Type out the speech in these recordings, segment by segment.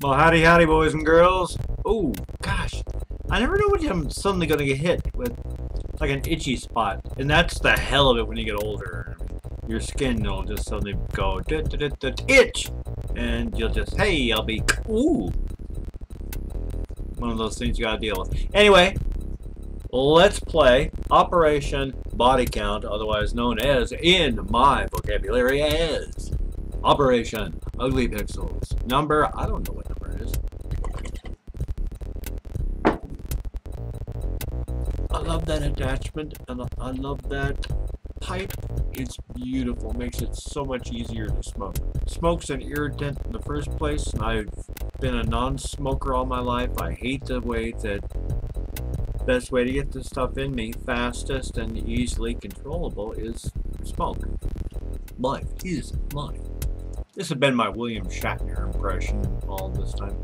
Well, howdy, howdy, boys and girls. Oh, gosh. I never know when I'm suddenly going to get hit with, like, an itchy spot. And that's the hell of it when you get older. Your skin will just suddenly go, itch! And you'll just, hey, I'll be, ooh. One of those things you gotta deal with. Anyway, let's play Operation Body Count, otherwise known as, in my vocabulary, as Operation Ugly Pixels. Number, I don't know what number it is. I love that attachment, and I love that pipe. It's beautiful. Makes it so much easier to smoke. Smoke's an irritant in the first place, and I've been a non-smoker all my life. I hate the way that best way to get this stuff in me fastest and easily controllable is smoke. Life is life. This has been my William Shatner impression all this time.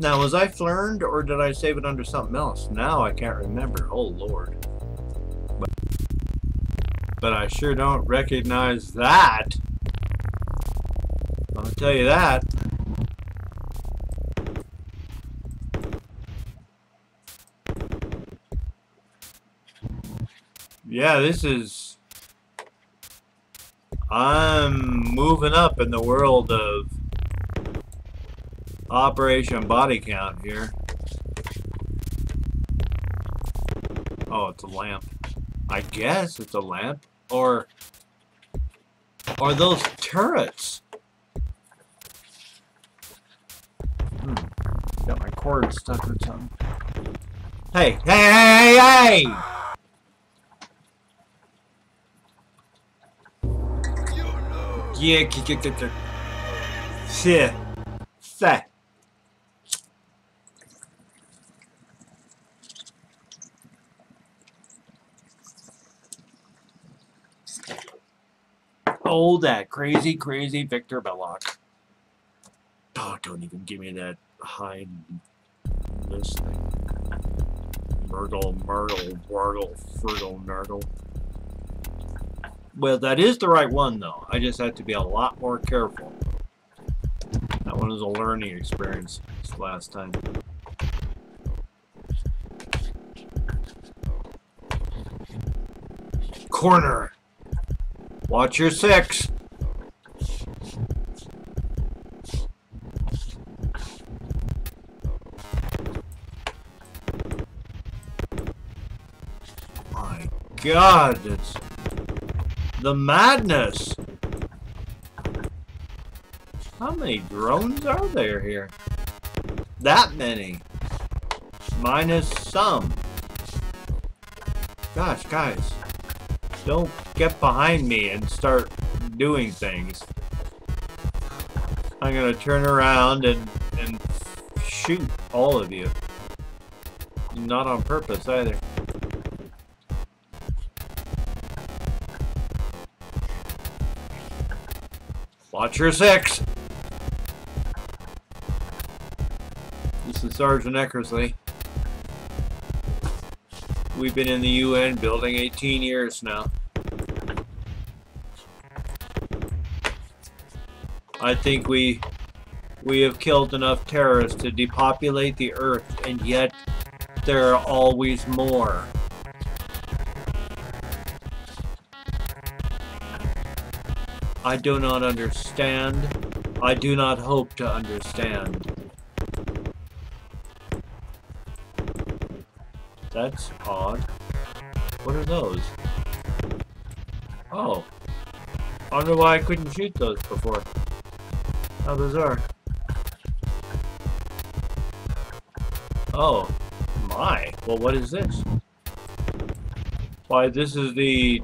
Now, was I flurned, or did I save it under something else? Now I can't remember. Oh, Lord. But I sure don't recognize that. I'll tell you that. Yeah, this is... I'm moving up in the world of Operation Body Count here. Oh, it's a lamp. I guess it's a lamp. Or are those turrets? Got my cord stuck in something. Hey, hey, hey, hey, hey! Yeah, shit. Oh, that crazy, crazy Victor Belloc. Oh, don't even give me that hide this thing. Myrtle, myrtle, wordle, fertile, nurdle. Well, that is the right one, though. I just have to be a lot more careful. That one was a learning experience this last time. Corner! Watch your six! My God, it's... the madness! How many drones are there here? That many. Minus some. Gosh, guys. Don't get behind me and start doing things. I'm gonna turn around and shoot all of you. Not on purpose either. Watch your six! This is Sergeant Eckersley. We've been in the UN building 18 years now. I think we have killed enough terrorists to depopulate the earth, and yet there are always more. I do not understand. I do not hope to understand. That's odd. What are those? Oh. I wonder why I couldn't shoot those before. How bizarre. Oh. My. Well, what is this? Why, this is the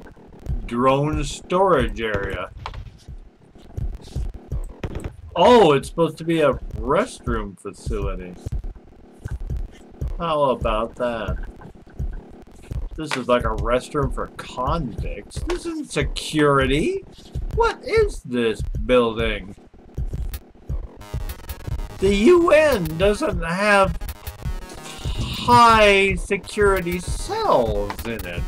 drone storage area. Oh, it's supposed to be a restroom facility. How about that? This is like a restroom for convicts. This isn't security. What is this building? The UN doesn't have high security cells in it.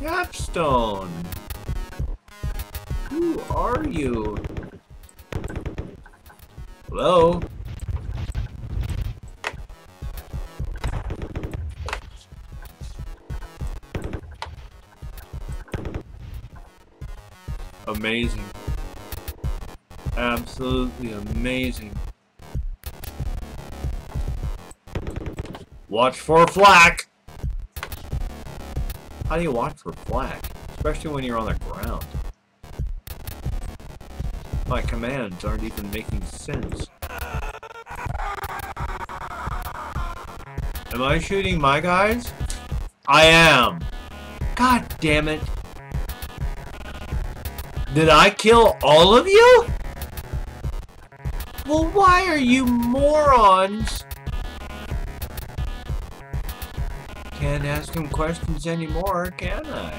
Capstone. Who are you? Hello? Amazing. Absolutely amazing. Watch for flak! How do you watch for flak? Especially when you're on the ground. My commands aren't even making sense. Am I shooting my guys? I am! God damn it! Did I kill all of you? Well, why are you morons? Can't ask him questions anymore, can I?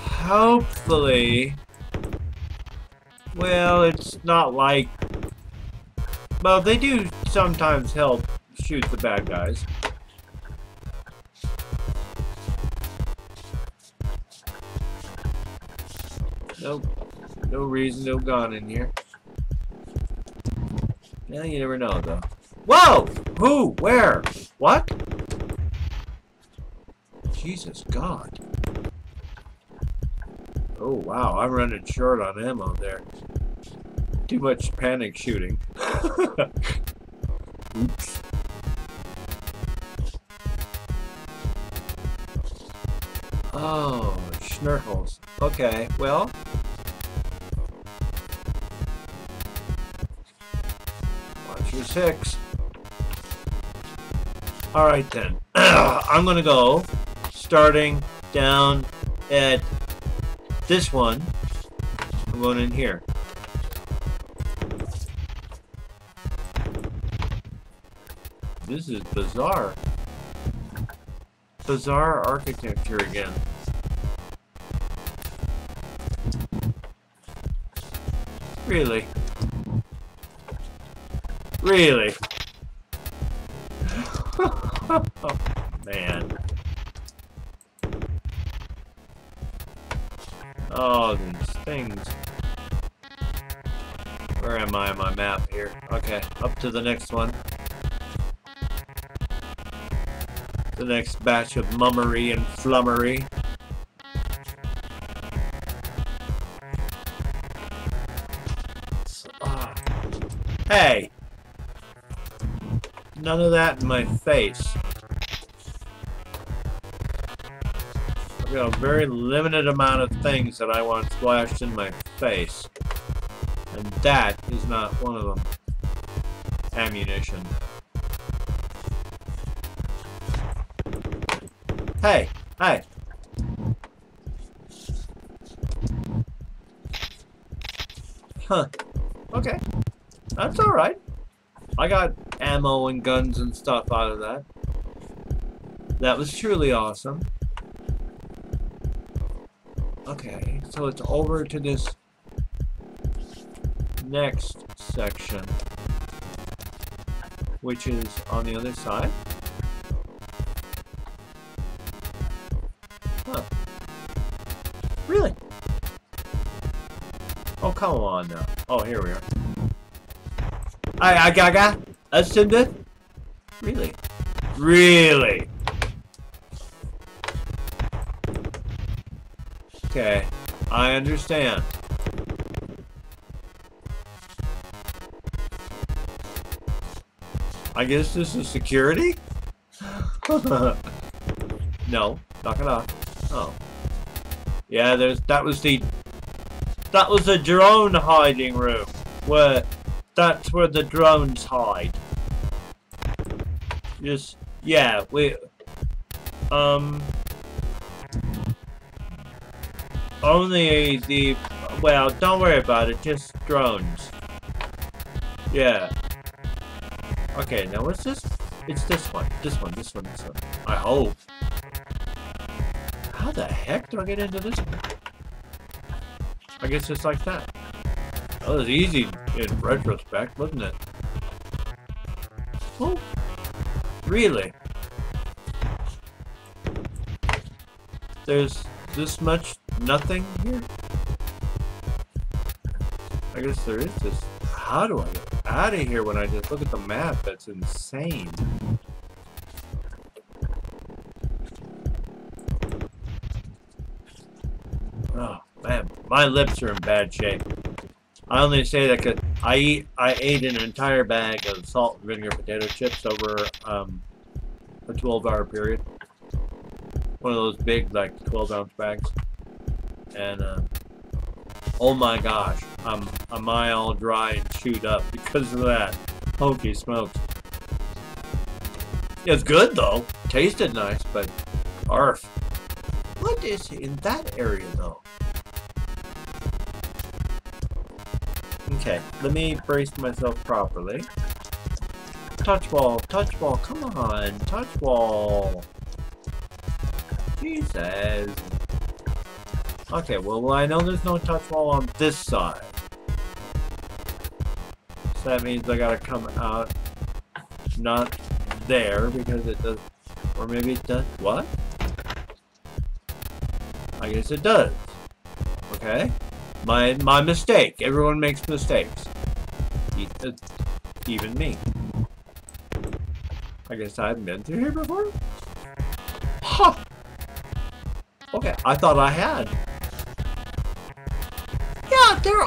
Hopefully... Well, it's not like... Well, they do sometimes help shoot the bad guys. Nope. No reason, no gun in here. Well, you never know, though. Whoa! Who? Where? What? Jesus God. Oh, wow. I'm running short on ammo there. Too much panic shooting. Oops. Oh, schnurkles. Okay, well... Six. Alright then. I'm gonna go starting down at this one. I'm going in here. This is bizarre. Bizarre architecture again. Really? Really? Oh, man. Oh, these things. Where am I on my map here? Okay, up to the next one. The next batch of mummery and flummery. Hey! None of that in my face. I've got a very limited amount of things that I want splashed in my face. And that is not one of them. Ammunition. Hey! Hey! Huh. Okay. That's alright. I got... ammo and guns and stuff out of that. That was truly awesome. Okay, so it's over to this next section, which is on the other side. Huh. Really? Oh, come on now. Oh, here we are. I got. That's it? Really? Really? Okay, I understand. I guess this is security? No, knock it off. Oh. Yeah, that was the drone hiding room. That's where the drones hide. Just, yeah, we, only the, well, don't worry about it, just drones. Yeah. Okay, now what's this? It's this one. I hope. How the heck do I get into this one? I guess it's like that. That was easy in retrospect, wasn't it? Oh, really? There's this much nothing here? I guess there is just... How do I get out of here when I just look at the map? That's insane. Oh, man. My lips are in bad shape. I only say that because I ate an entire bag of salt and vinegar potato chips over a 12-hour period. One of those big, like, 12-ounce bags. And, oh my gosh, am I all dry and chewed up because of that. Hokey smokes. Yeah, it's good, though. Tasted nice, but arf. What is in that area, though? Okay, let me brace myself properly. Touch wall, come on, touch wall. Jesus. Okay, well, I know there's no touch wall on this side. So that means I gotta come out, not there, because it does, or maybe it does, what? I guess it does. Okay. My mistake. Everyone makes mistakes. Even me. I guess I haven't been through here before? Huh! Okay, I thought I had. Yeah, there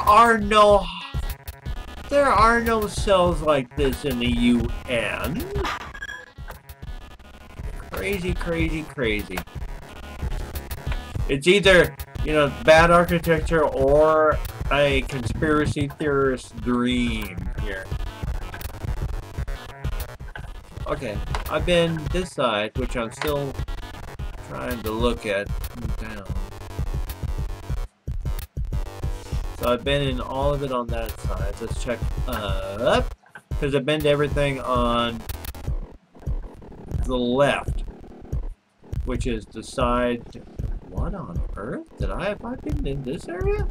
are no cells like this in the UN. Crazy, crazy, crazy. It's either, you know, bad architecture or a conspiracy theorist dream here. Okay, I've been this side, which I'm still trying to look at. Down. So I've been in all of it on that side. Let's check up, because I've been to everything on the left, which is the side. What on earth? Have I been in this area?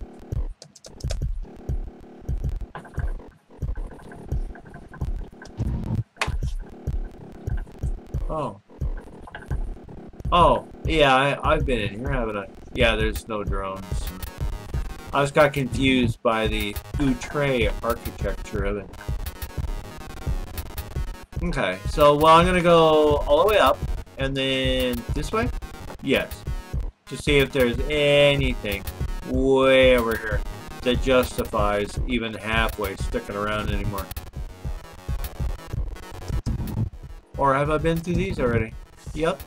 Oh. Oh, yeah, I've been in here, haven't I? Yeah, there's no drones. I just got confused by the outre architecture of it. Okay, so, well, I'm gonna go all the way up, and then this way? Yes. To see if there's anything way over here that justifies even halfway sticking around anymore. Or have I been through these already? Yep.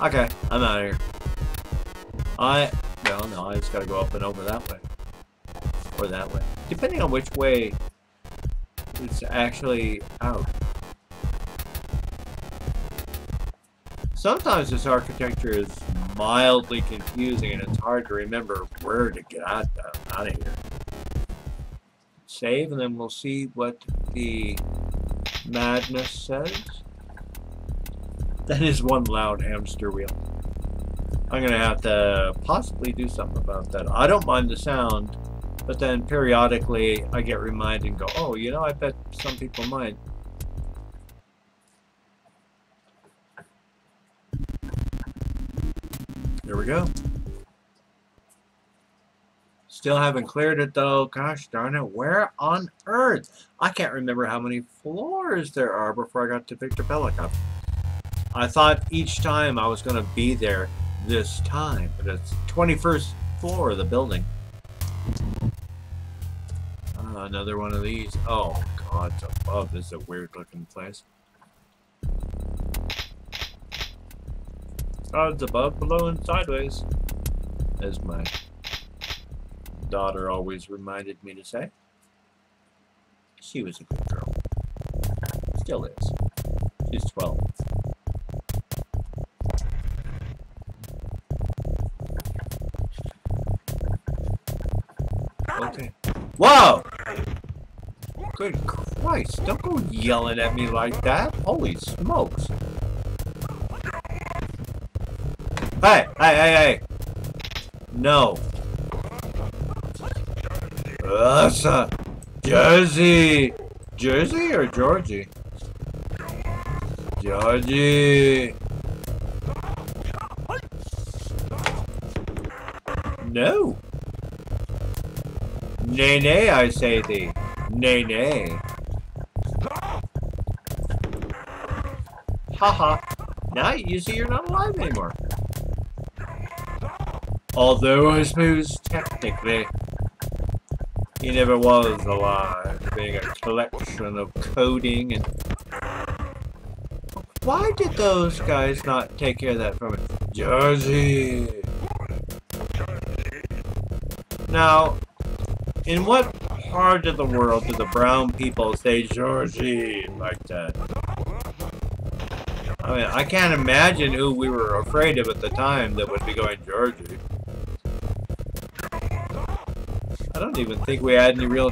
Okay, I'm out of here. Well, no, I just gotta go up and over that way. Or that way. Depending on which way it's actually out. Sometimes this architecture is mildly confusing and it's hard to remember where to get out of here. Save, and then we'll see what the madness says. That is one loud hamster wheel. I'm gonna have to possibly do something about that. I don't mind the sound, but then periodically I get reminded and go, oh, you know, I bet some people might. There we go. Still haven't cleared it though. Gosh darn it. Where on earth? I can't remember how many floors there are before I got to Victor Belloc. I thought each time I was going to be there this time. But it's 21st floor of the building. Another one of these. Oh, God. It's above. This is a weird looking place. Clouds above, below, and sideways, as my daughter always reminded me to say. She was a good girl. Still is. She's 12. Okay. Whoa! Good Christ, don't go yelling at me like that. Holy smokes. Hey! Hey! Hey! Hey! No. That's a Jersey. Jersey or Georgie? Georgie. No. Nay, nay, I say thee. Nay, nay. Haha. Now you see you're not alive anymore. Although I suppose technically he never was alive, being a collection of coding and... Why did those guys not take care of that from it? Jersey! Now, in what part of the world do the brown people say Georgie like that? I mean, I can't imagine who we were afraid of at the time that would be going Georgie. I don't even think we had any real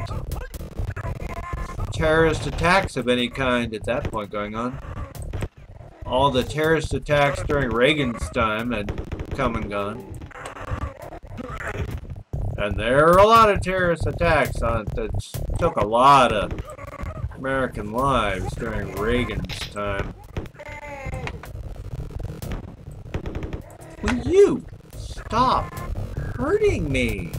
terrorist attacks of any kind at that point going on. All the terrorist attacks during Reagan's time had come and gone. And there are a lot of terrorist attacks on it that took a lot of American lives during Reagan's time. Will you stop hurting me?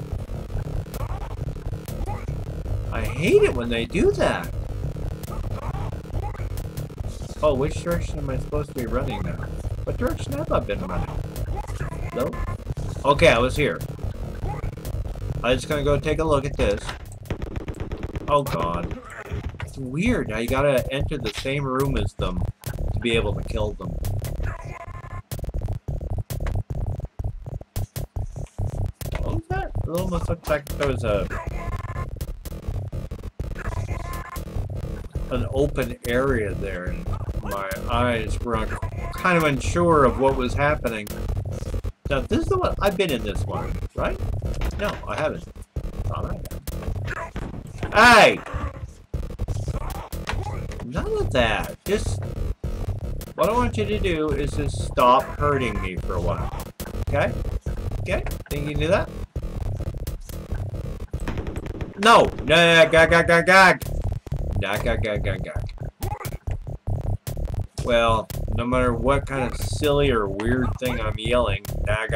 I hate it when they do that. Oh, which direction am I supposed to be running now? What direction have I been running? Hello? Okay, I was here. I'm just gonna go take a look at this. Oh god. It's weird, now you gotta enter the same room as them to be able to kill them. What was that? It almost looks like there was a... an open area there, and my eyes were kind of unsure of what was happening. Now, this is the one... I've been in this one, right? No, I haven't. Thought I haven't. Hey! None of that. Just... what I want you to do is just stop hurting me for a while. Okay? Okay? Think you can do that? No! No, gag! Gag. Well, no matter what kind of silly or weird thing I'm yelling, gag,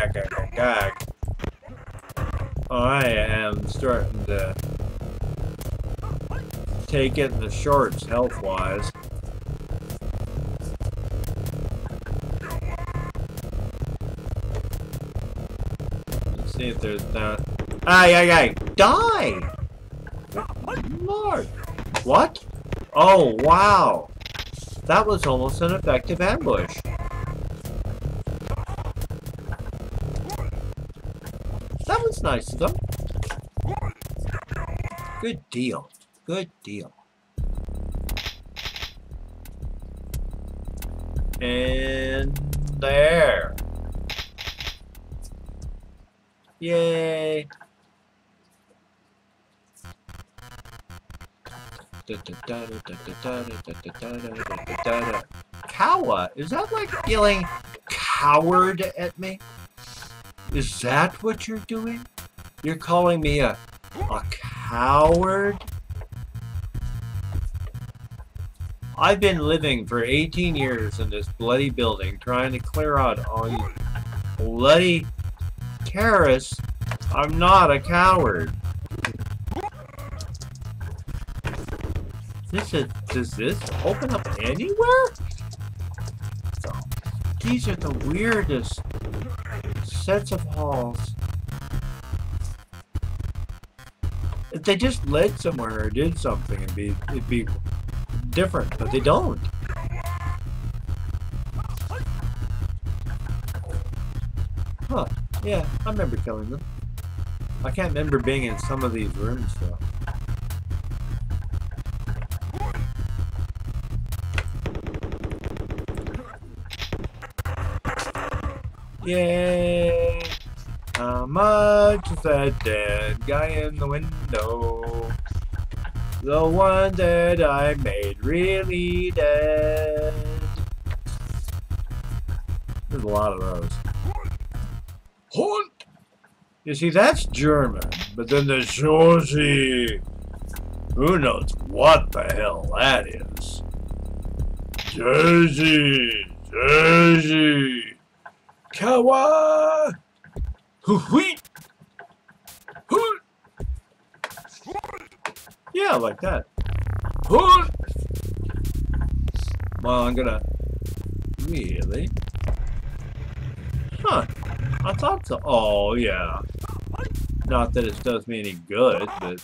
I am starting to take it in the shorts health-wise. Let's see if there's not... Ay! Die! Good lord! What? Oh, wow! That was almost an effective ambush. That was nice of them. Good deal. Good deal. And there. Yay. Kawa? Is that like yelling coward at me? Is that what you're doing? You're calling me a coward? I've been living for 18 years in this bloody building trying to clear out all you bloody terrorists. I'm not a coward. Does this open up anywhere? These are the weirdest sets of halls. If they just led somewhere or did something, it'd be different, but they don't. Huh, yeah, I remember killing them. I can't remember being in some of these rooms, though. Yay! How much is that dead guy in the window? The one that I made really dead. There's a lot of those. Haunt! You see, that's German, but then there's Georgie. Who knows what the hell that is? Jersey! Kawa! Hoo-wheat! Yeah, like that. Well, I'm gonna... Really? Huh. I thought so. Oh, yeah. Not that it does me any good, but...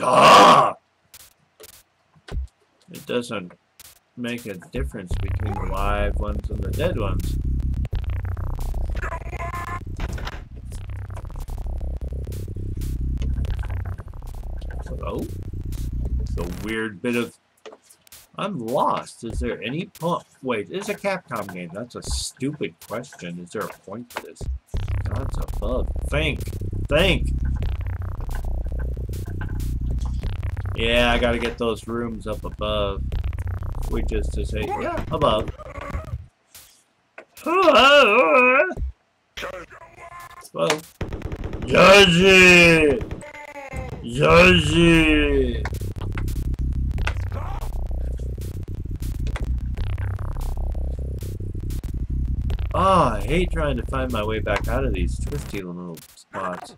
Ah! It doesn't make a difference between the live ones and the dead ones. Hello? It's a weird bit of... I'm lost. Is there any point? Wait, it's a Capcom game. That's a stupid question. Is there a point to this? That's a bug. Think! Think! Yeah, I gotta get those rooms up above. We just to say, yeah, above. Well, Yoshi! Yoshi! Oh, I hate trying to find my way back out of these twisty little spots.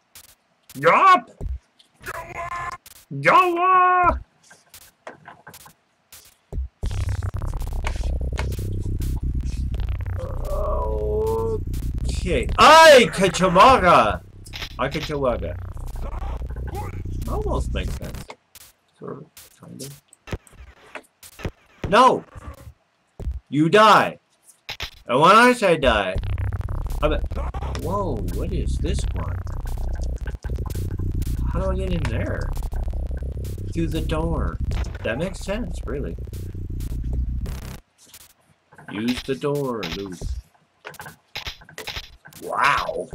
Yup! Yawa! Okay. Ay, Kachawaga! Akachawaga. Almost makes sense. Sort of, kind of. No! You die! And when I say die, I'm a... Whoa, what is this one? How do I get in there? Through the door. That makes sense, really. Use the door, Luce. Wow.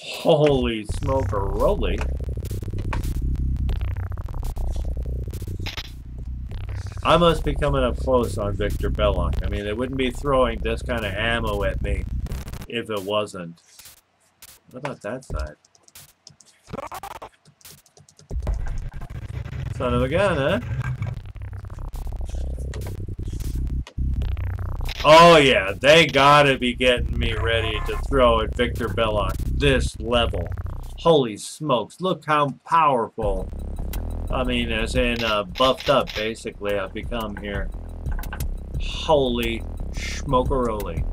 Holy smoke-a-rolly. I must be coming up close on Victor Belloc. I mean, they wouldn't be throwing this kind of ammo at me if it wasn't. What about that side? Son of a gun, huh? Oh yeah, they gotta be getting me ready to throw at Victor Belloc this level. Holy smokes, look how powerful. I mean, as in buffed up, basically, I've become here. Holy schmokeroli.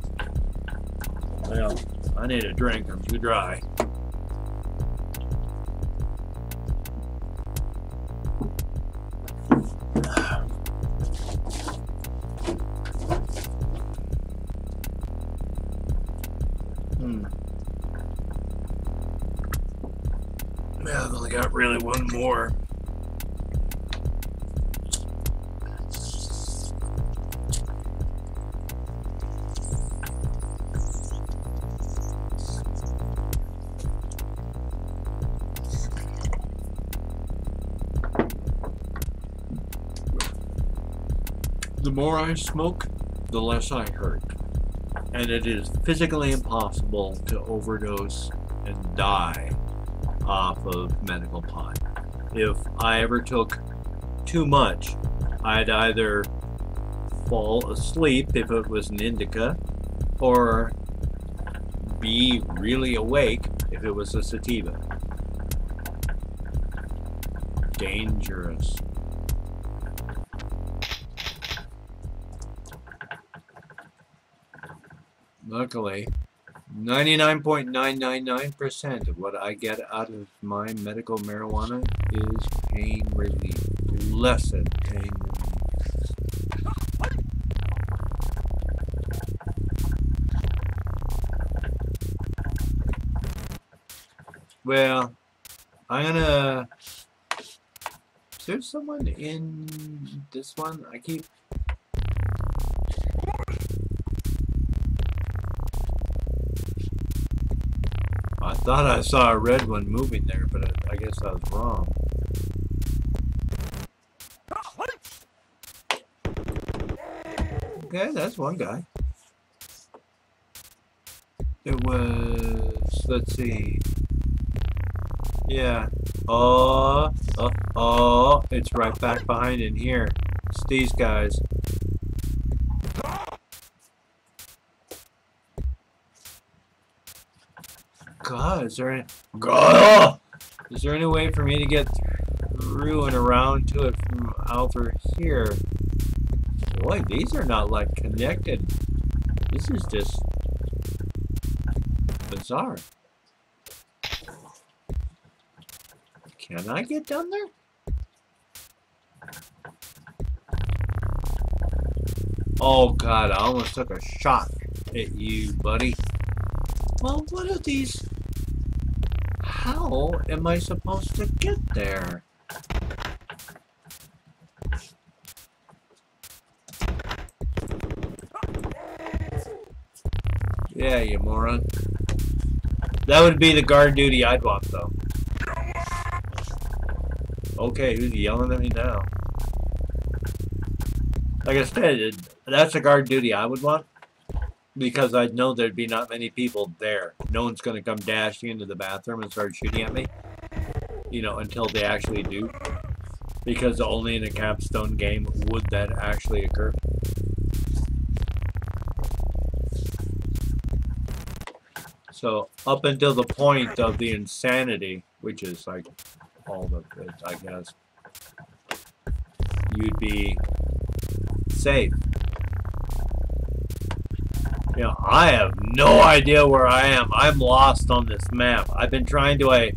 Well, I need a drink, I'm too dry. I've only got really one more. The more I smoke, the less I hurt. And it is physically impossible to overdose and die off of medical pot. If I ever took too much, I'd either fall asleep if it was an indica, or be really awake if it was a sativa. Dangerous. Luckily, 99.999% of what I get out of my medical marijuana is pain relief. Blessed pain relief. Well, I'm gonna... Is there someone in this one? I keep... I thought I saw a red one moving there, but I guess I was wrong. Okay, that's one guy. There was... Let's see. Yeah. Oh. It's right back behind in here. It's these guys. God, is there any... God! Is there any way for me to get through and around to it from over here? Boy, these are not like connected. This is just bizarre. Can I get down there? Oh God, I almost took a shot at you, buddy. Well, what are these? How am I supposed to get there? Yeah, you moron. That would be the guard duty I'd want, though. Okay, who's yelling at me now? Like I said, that's a guard duty I would want, because I'd know there'd be not many people there. No one's going to come dashing into the bathroom and start shooting at me, you know, until they actually do, because only in a capstone game would that actually occur. So up until the point of the insanity, which is like all of it, I guess, you'd be safe. You know, I have no idea where I am. I'm lost on this map. I've been trying to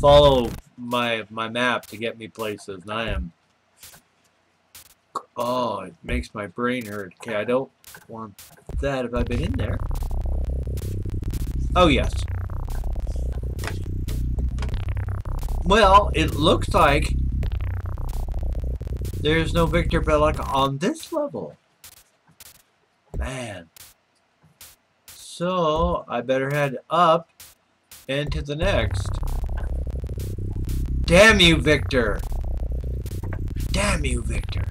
follow my map to get me places, and I am... Oh, it makes my brain hurt. Okay, I don't want that. Have I been in there? Oh, yes. Well, it looks like there's no Victor Belloc on this level. Man. So, I better head up and to the next. Damn you, Victor! Damn you, Victor!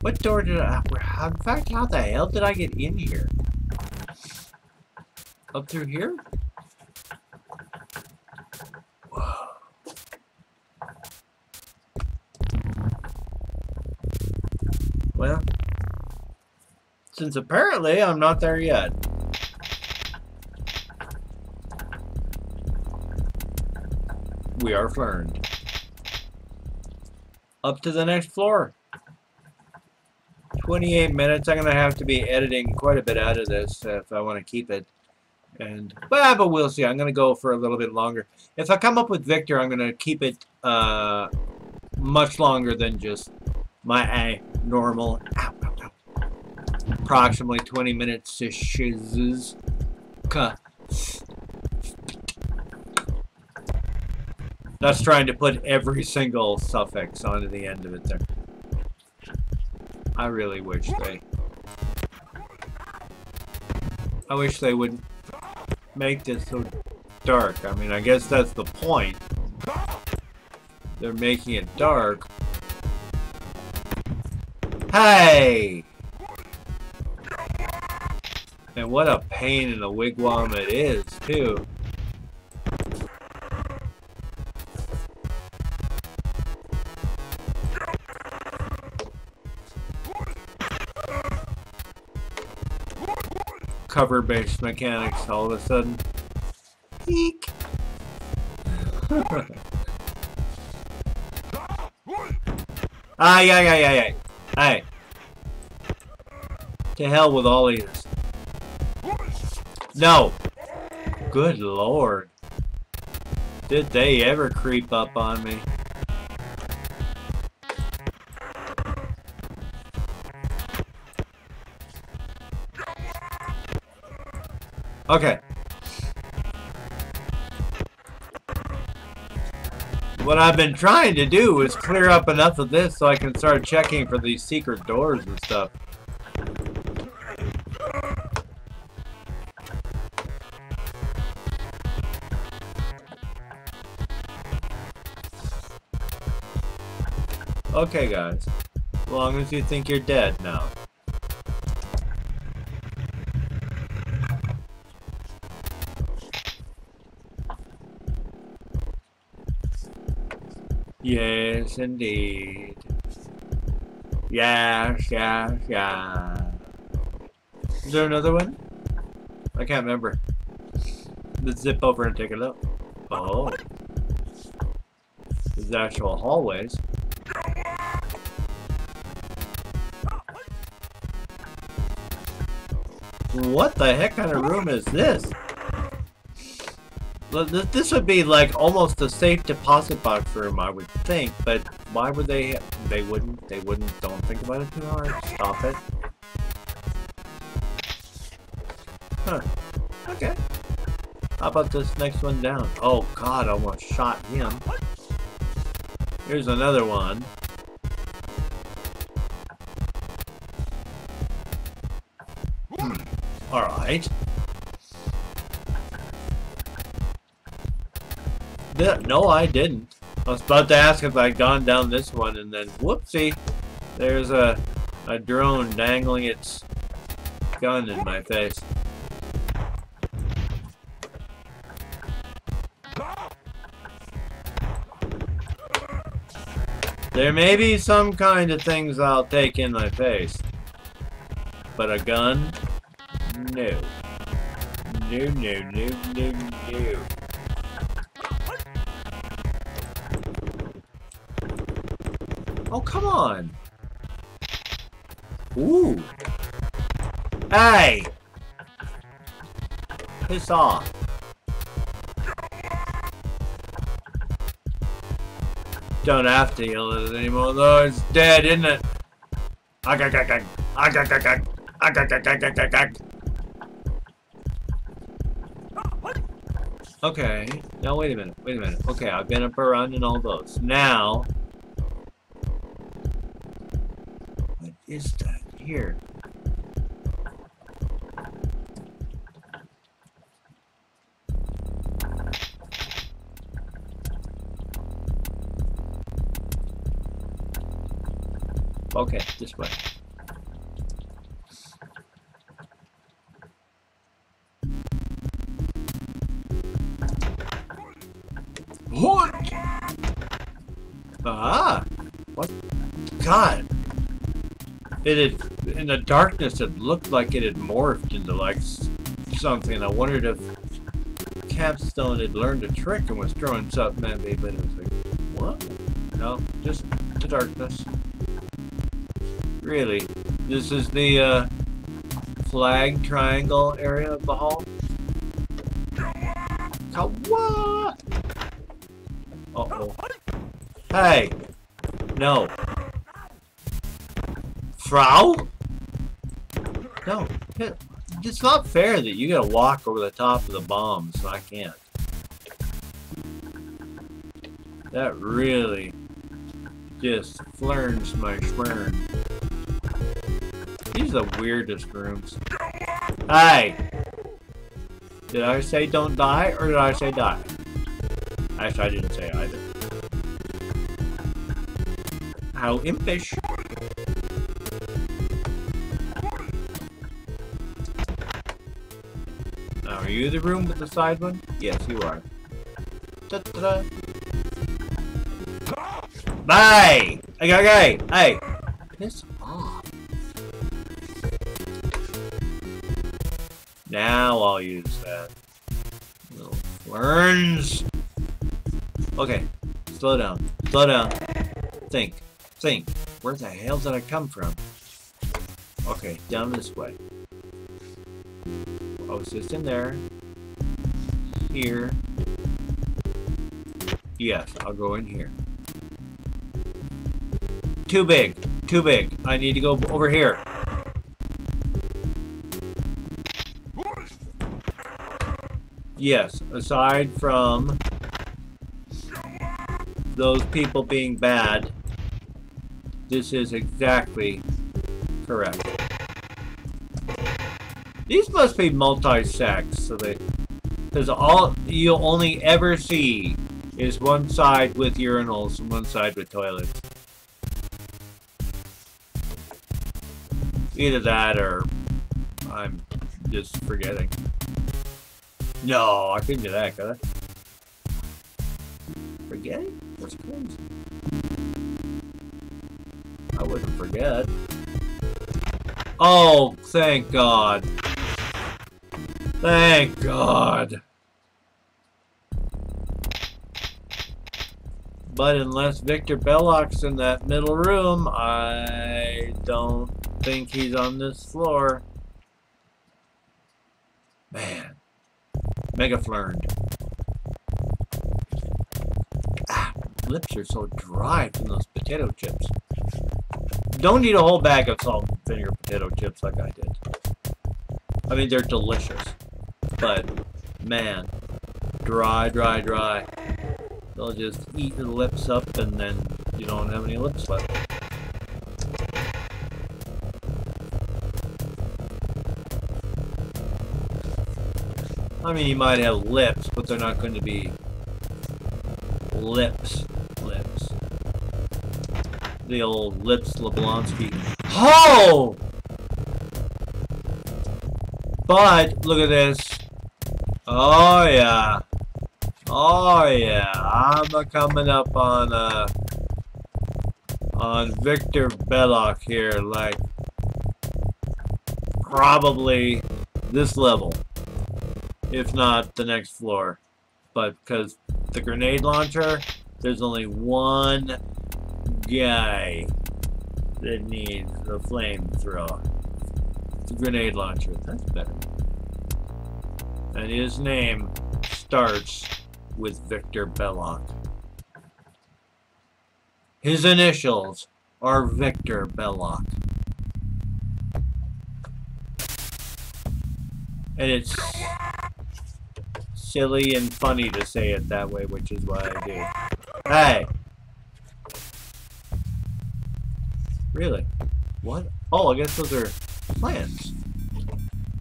What door did I... In fact, how the hell did I get in here? Up through here? Whoa. Well, since apparently I'm not there yet. We are ferned. Up to the next floor. 28 minutes. I'm going to have to be editing quite a bit out of this if I want to keep it. And well, but we'll see. I'm going to go for a little bit longer. If I come up with Victor, I'm going to keep it much longer than just my normal approximately 20 minutes to shizzes. That's trying to put every single suffix onto the end of it there. I wish they wouldn't make this so dark. I mean, I guess that's the point. They're making it dark. Hey! And what a pain in the wigwam it is, too. Cover-based mechanics all of a sudden. Eek! Ay, ay, ay, ay, ay. Ay. To hell with all these. No! Good Lord. Did they ever creep up on me? Okay. What I've been trying to do is clear up enough of this so I can start checking for these secret doors and stuff. Okay, guys. As long as you think you're dead now. Yes, indeed. Yes, yes, yes. Is there another one? I can't remember. Let's zip over and take a look. Oh. This is actual hallways. What the heck kind of room is this? This would be like almost a safe deposit box room, I would think, but why would they? They wouldn't. Don't think about it too hard. Stop it. Huh. Okay. How about this next one down? Oh god, I almost shot him. Here's another one. Alright. No, I didn't. I was about to ask if I'd gone down this one, and then whoopsie, there's a drone dangling its gun in my face. There may be some kind of things I'll take in my face, but a gun? No. No, no, no, no, no. Oh, come on! Ooh! Hey! Piss off. Don't have to yell at it anymore, though. It's dead, isn't it? Okay. Now, wait a minute. Wait a minute. Okay, I've been up around in all those. Now... is that here? Okay, this way. What? Ah! What? God! It had, in the darkness, it looked like it had morphed into, like, something. I wondered if Capstone had learned a trick and was throwing something at me, but it was like, what? No, just the darkness. Really, this is the, flag triangle area of the hall? Kawa! Uh-oh. Hey! No. Frau? No, it's not fair that you gotta walk over the top of the bombs, and I can't. That really just flirns my schwern. These are the weirdest rooms. Hey! Did I say don't die, or did I say die? Actually, I didn't say either. How impish. Are you the room with the side one? Yes, you are. Da-da-da. Bye! Okay, hey! Piss off. Now I'll use that. Little ferns. Okay, slow down. Slow down. Think. Think. Where the hell did I come from? Okay, down this way. Oh, it's just in there. Here. Yes, I'll go in here. Too big. Too big. I need to go over here. Yes, aside from those people being bad, this is exactly correct. These must be multi-sex, so they, because all you'll only ever see is one side with urinals and one side with toilets. Either that or I'm just forgetting. No, I couldn't do that, could I? Forgetting? That's crazy. I wouldn't forget. Oh, thank God. Thank God. But unless Victor Belloc's in that middle room, I don't think he's on this floor. Man. Mega flurned. Ah, lips are so dry from those potato chips. Don't eat a whole bag of salt and vinegar potato chips like I did. I mean, they're delicious. But, man. Dry, dry, dry. They'll just eat your lips up and then you don't have any lips left. I mean, you might have lips, but they're not going to be lips. Lips. The old Lips Leblonsky. Oh! But, look at this. Oh, yeah. Oh yeah, I'm coming up on Victor Belloc here, like probably this level, if not the next floor. But because the grenade launcher, there's only one guy that needs the flamethrower. The grenade launcher, that's better. And his name starts with Victor Belloc. His initials are Victor Belloc. And it's silly and funny to say it that way, which is why I do. Hey! Really? What? Oh, I guess those are plants.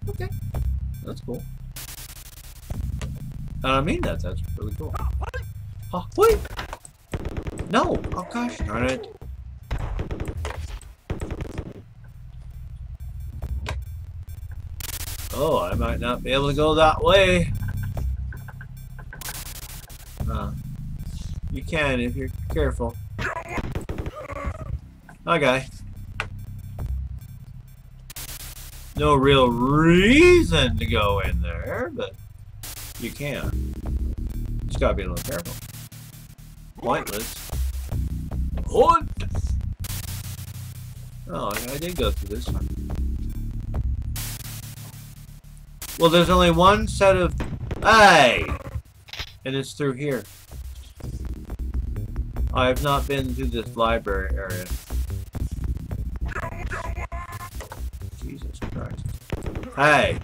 Okay. That's cool. And I mean that, that's really cool. Oh, wait! No! Oh gosh darn it. Oh, I might not be able to go that way. You can if you're careful. Okay. No real reason to go in there, but you can. Just gotta be a little careful. Pointless. What? Oh, I did go through this one. Well, there's only one set of... Hey! And it's through here. I have not been through this library area. Jesus Christ. Hey!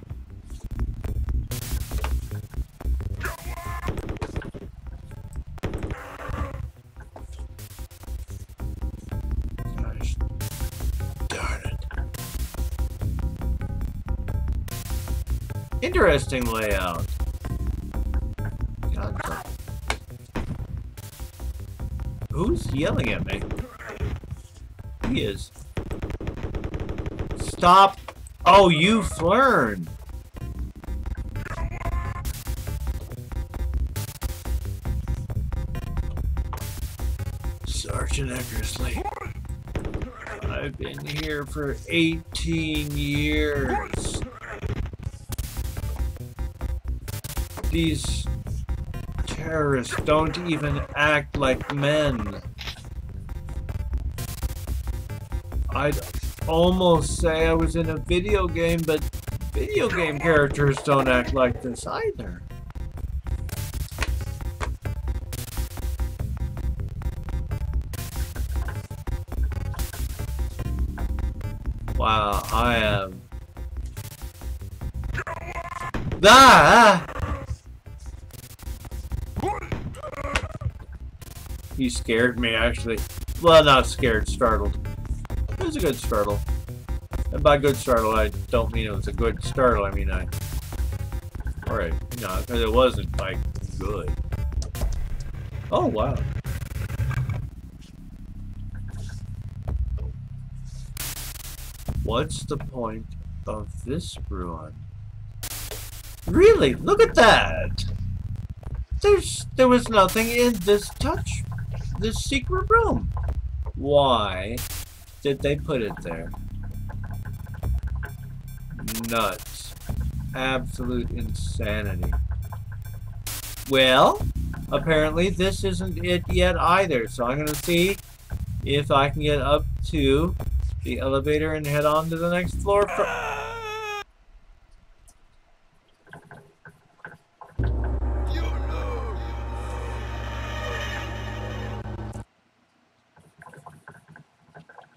Interesting layout. Gotcha. Who's yelling at me? He is. Stop. Oh, you flirn. Sergeant Eckersley. I've been here for 18 years. These terrorists don't even act like men. I'd almost say I was in a video game, but video game characters don't act like this either. Wow, I am... Ah! He scared me, actually. Well, not scared, startled. It was a good startle. And by good startle, I don't mean it was a good startle. I mean, Alright, no, because it wasn't, like, good. Oh, wow. What's the point of this ruin? Really? Look at that! There was nothing in this touch... this secret room. Why did they put it there? Nuts. Absolute insanity. Well, Apparently this isn't it yet either, so I'm gonna see if I can get up to the elevator and head on to the next floor.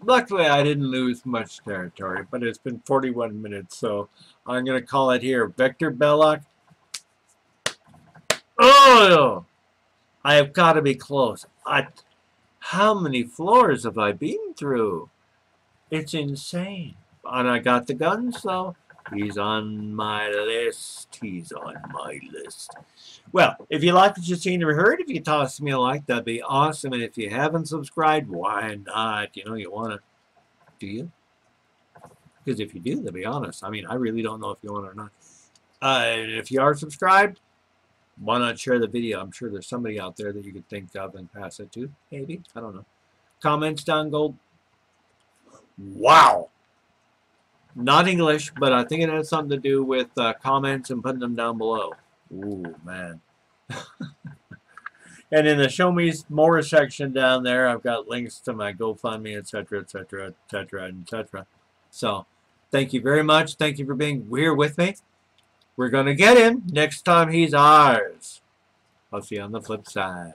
Luckily, I didn't lose much territory, but it's been 41 minutes, so I'm going to call it here. Victor Belloc. Oh! I have got to be close. How many floors have I been through? It's insane. And I got the gun, so he's on my list. He's on my list. Well, if you like what you've seen or heard, if you toss me a like, that'd be awesome. And if you haven't subscribed, why not? You know, you want to. Do you? Because if you do, to be honest, I mean, I really don't know if you want or not. If you are subscribed, why not share the video? I'm sure there's somebody out there that you could think of and pass it to. Maybe. I don't know. Comments down below. Wow. Not English, but I think it has something to do with comments and putting them down below. Ooh, man. And in the Show Me More section down there, I've got links to my GoFundMe, etc., etc., etc., etc. So, thank you very much. Thank you for being here with me. We're going to get him next time he's ours. I'll see you on the flip side.